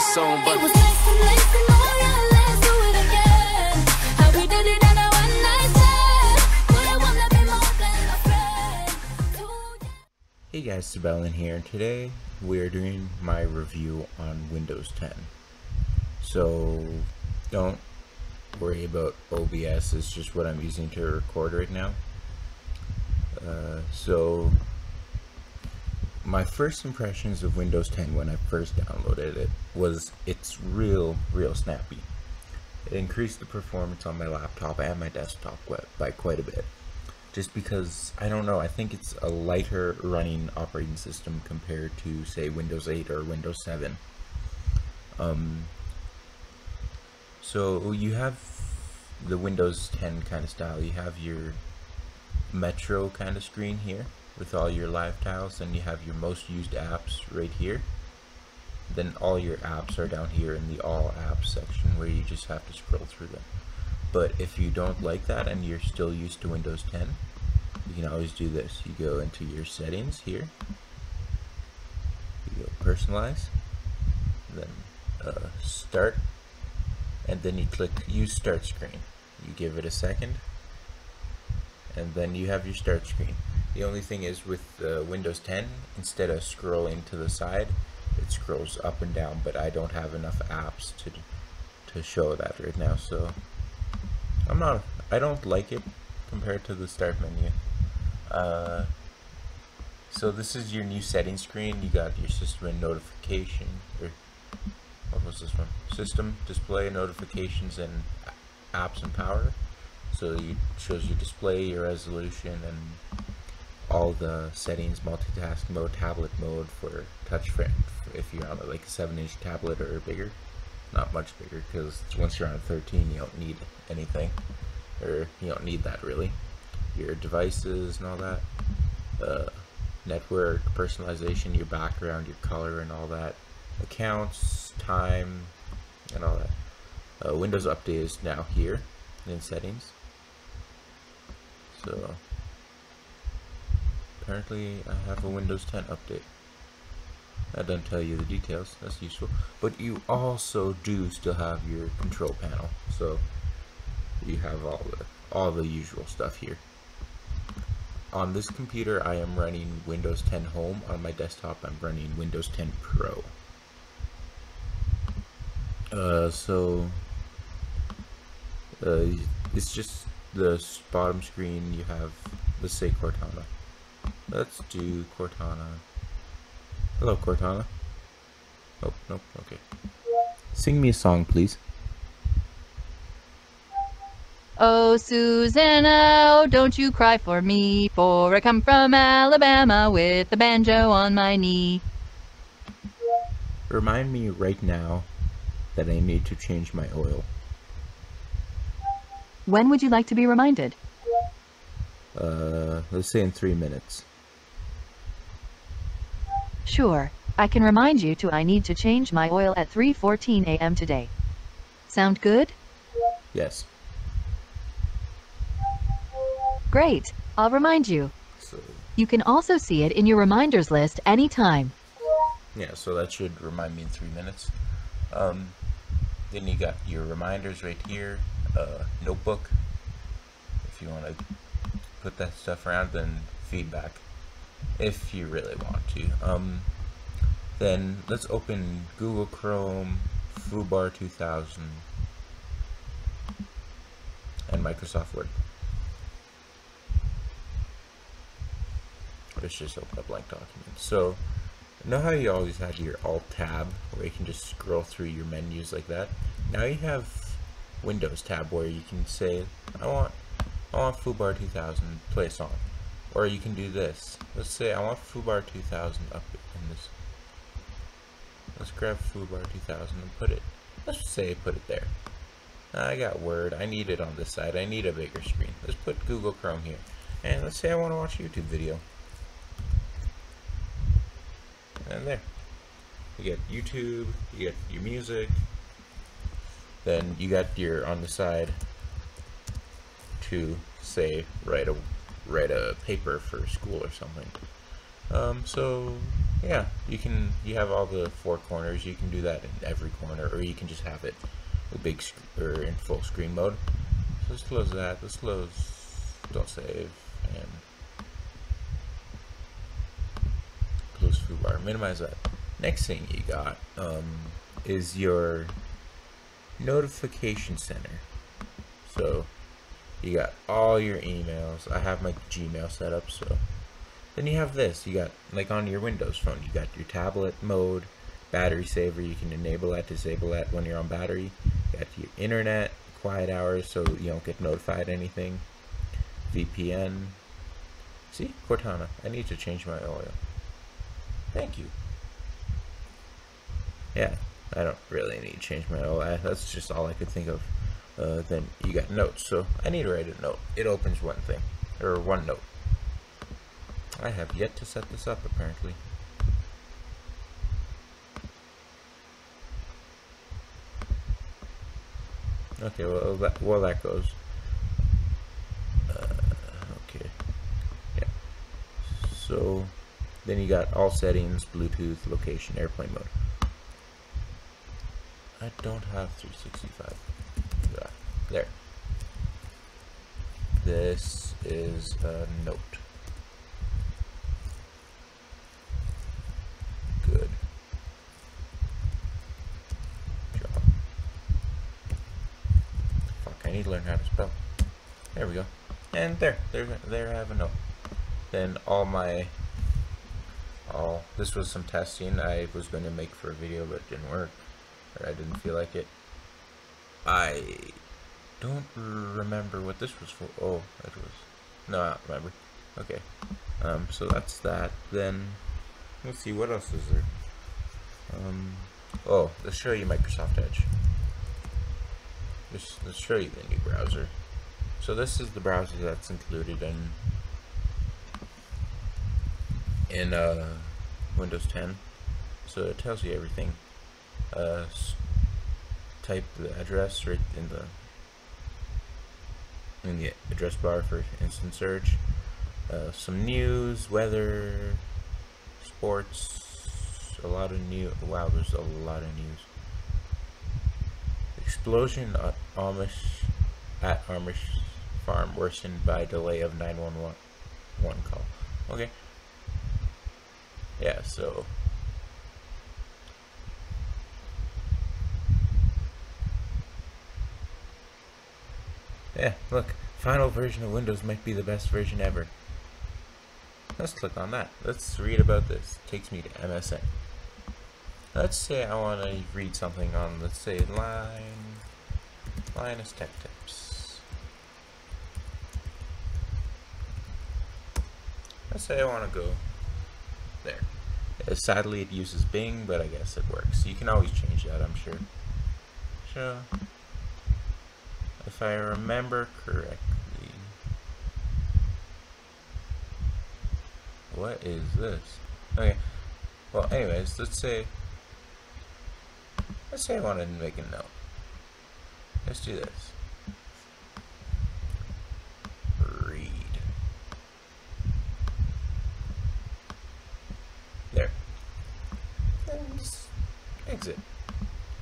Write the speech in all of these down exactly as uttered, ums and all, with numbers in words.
was soon, but it was nice and nice and all right, let's do it again. How we did it on a one night stand. Would I wanna be more than a friend? Hey guys, Sabellin here. Today we are doing my review on Windows ten. So don't worry about O B S, it's just what I'm using to record right now. Uh, so my first impressions of Windows ten when I first downloaded it was it's real, real snappy. It increased the performance on my laptop and my desktop by quite a bit. Just because, I don't know, I think it's a lighter running operating system compared to, say, Windows eight or Windows seven. Um, so you have the Windows ten kind of style. You have your Metro kind of screen here, with all your live tiles, and you have your most used apps right here. Then all your apps are down here in the all apps section where you just have to scroll through them. But if you don't like that and you're still used to Windows ten, you can always do this. You go into your settings here, you go personalize, then uh, start, and then you click use start screen. You give it a second, and then you have your start screen. The only thing is with uh, Windows ten, instead of scrolling to the side, it scrolls up and down, but I don't have enough apps to to show that right now, so I'm not, I don't like it compared to the start menu. Uh, so this is your new settings screen. You got your system and notification, or what was this one? System, display, notifications, and apps and power. So it shows your display, your resolution, and all the settings, multitask mode, tablet mode for touch frame, if you're on like a seven inch tablet or bigger. Not much bigger, because once you're on a thirteen, you don't need anything, or you don't need that really. Your devices and all that, uh, network, personalization, your background, your color and all that, accounts, time, and all that. Uh, Windows Update is now here in settings. So apparently I have a Windows ten update. That doesn't tell you the details, that's useful. But you also do still have your control panel, so you have all the all the usual stuff here. On this computer I am running Windows ten Home. On my desktop I'm running Windows ten Pro. Uh, so uh, it's just the bottom screen. You have, let's say, Cortana. Let's do Cortana. Hello, Cortana. Oh, nope, okay. Sing me a song, please. Oh, Susanna, oh, don't you cry for me, for I come from Alabama with a banjo on my knee. Remind me right now that I need to change my oil. When would you like to be reminded? Uh, let's say in three minutes. Sure, I can remind you to I need to change my oil at three fourteen a m today. Sound good? Yes. Great, I'll remind you. So, you can also see it in your reminders list anytime. Yeah, so that should remind me in three minutes. Um, then you got your reminders right here, uh, notebook, if you want to put that stuff around, then feedback if you really want to. Um, then let's open Google Chrome, foobar two thousand, and Microsoft Word. Let's just open a blank document. So, you know how you always had your Alt Tab where you can just scroll through your menus like that? Now you have Windows Tab where you can say, I want I want foobar two thousand, play a song. Or you can do this. Let's say I want foobar two thousand up in this. Let's grab foobar two thousand and put it. Let's say put it there. I got Word. I need it on this side. I need a bigger screen. Let's put Google Chrome here. And let's say I want to watch a YouTube video. And there. You get YouTube. You get your music. Then you got your on the side to say write a write a paper for school or something. Um, so yeah, you can, you have all the four corners. You can do that in every corner, or you can just have it a big sc or in full screen mode. So let's close that. Let's close. Don't save and close foobar. Minimize that. Next thing you got um, is your notification center. So you got all your emails. I have my Gmail set up, so then you have this. You got, like, on your Windows phone, you got your tablet mode, battery saver. You can enable that, disable that when you're on battery. You got your internet, quiet hours, so you don't get notified anything. V P N. See, Cortana. I need to change my oil. Thank you. Yeah, I don't really need to change my oil. That's just all I could think of. Uh, then you got notes. So I need to write a note. It opens one thing, or OneNote. I have yet to set this up, apparently. Okay, well that, well, that goes. Uh, okay. Yeah. So then you got all settings, Bluetooth, location, airplane mode. I don't have three sixty-five. There. This is a note. Good job. Fuck, I need to learn how to spell. There we go. And there, there, there I have a note. Then all my, all, this was some testing I was going to make for a video, but it didn't work. Or I didn't feel like it. I don't remember what this was for. Oh, it was, no, I don't remember. Okay, um, so that's that. Then let's see, what else is there? Um, oh, let's show you Microsoft Edge. Let's, let's show you the new browser. So this is the browser that's included in in uh, Windows ten. So it tells you everything. Uh, type the address right in the in the address bar for instant search. Uh, some news, weather, sports, a lot of new. Wow, there's a lot of news. Explosion at Amish at Amish farm worsened by delay of nine one one call. Okay. Yeah. So. Yeah, look, final version of Windows might be the best version ever. Let's click on that. Let's read about this. It takes me to M S N. Let's say I want to read something on, let's say, line, Linus Tech Tips. Let's say I want to go there. Uh, sadly, it uses Bing, but I guess it works. You can always change that, I'm sure. Sure. If I remember correctly, what is this? Okay, well anyways, let's say, let's say I wanted to make a note. Let's do this. Read. There. And just exit.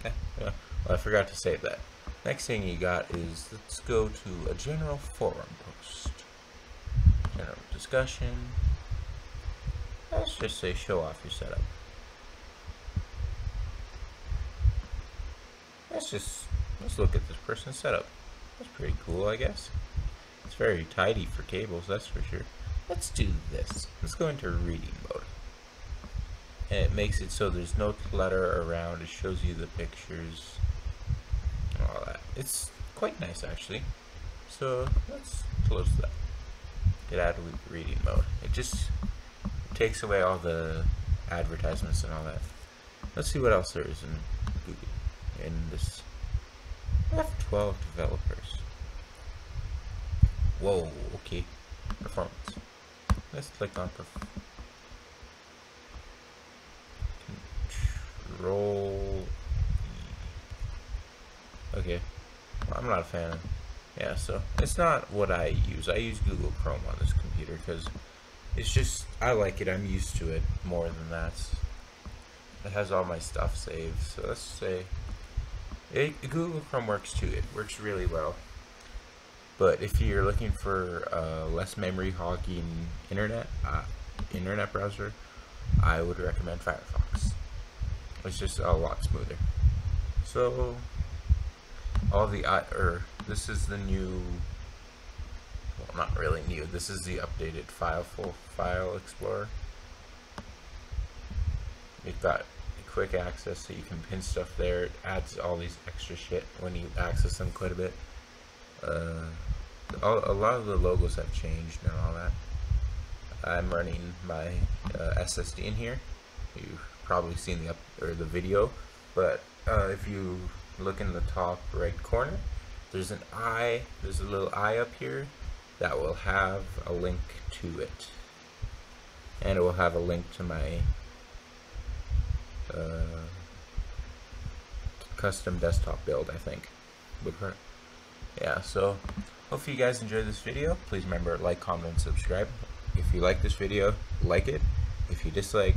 Okay, well, I forgot to save that. Next thing you got is, let's go to a general forum post. General discussion. Let's just say show off your setup. Let's just, let's look at this person's setup. That's pretty cool, I guess. It's very tidy for tables, that's for sure. Let's do this. Let's go into reading mode. And it makes it so there's no clutter around. It shows you the pictures. All that. It's quite nice, actually. So let's close that. Get out of reading mode. It just takes away all the advertisements and all that. Let's see what else there is in Google. In this, I have twelve developers. Whoa. Okay. Performance. Let's click on perf control. Okay, well, I'm not a fan. Yeah, so it's not what I use. I use Google Chrome on this computer because It's just, I like it. I'm used to it more than that. It has all my stuff saved, so let's say it, Google Chrome works too. It works really well. But if you're looking for uh, less memory hogging internet uh, internet browser, I would recommend Firefox. It's just a lot smoother. So all the I or this is the new, well, not really new. This is the updated file full file explorer. It got quick access, so you can pin stuff there. It adds all these extra shit when you access them quite a bit. Uh, all, a lot of the logos have changed and all that. I'm running my uh, S S D in here. You've probably seen the up or the video, but uh, if you look in the top right corner, there's an eye. There's a little eye up here that will have a link to it, and it will have a link to my uh, custom desktop build, I think. Would hurt. Yeah, so hopefully you guys enjoyed this video. Please remember, like, comment, and subscribe. If you like this video, like it. If you dislike,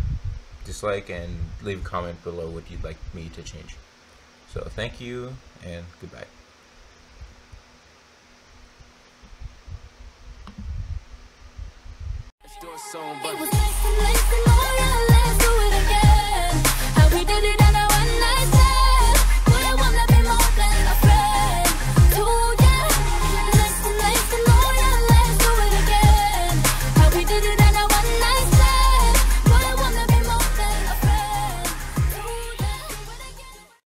dislike, and leave a comment below what you'd like me to change. So thank you, and goodbye. Let's do it soon, but